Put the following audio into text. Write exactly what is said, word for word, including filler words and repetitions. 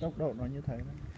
tốc độ nó như thế đó.